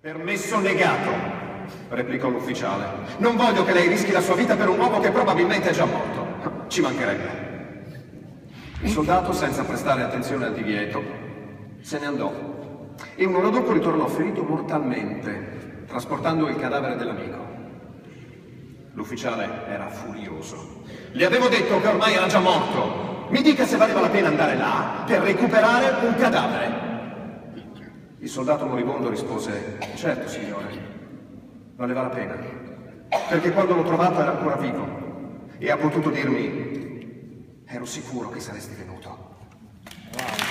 Permesso negato, replicò l'ufficiale. Non voglio che lei rischi la sua vita per un uomo che probabilmente è già morto. Ci mancherebbe. Il soldato, senza prestare attenzione al divieto, se ne andò e un'ora dopo ritornò ferito mortalmente, trasportando il cadavere dell'amico. L'ufficiale era furioso. Le avevo detto che ormai era già morto. Mi dica se valeva la pena andare là per recuperare un cadavere. Il soldato moribondo rispose: certo, signore, valeva la pena, perché quando l'ho trovato era ancora vivo e ha potuto dirmi: ero sicuro che saresti venuto. Wow.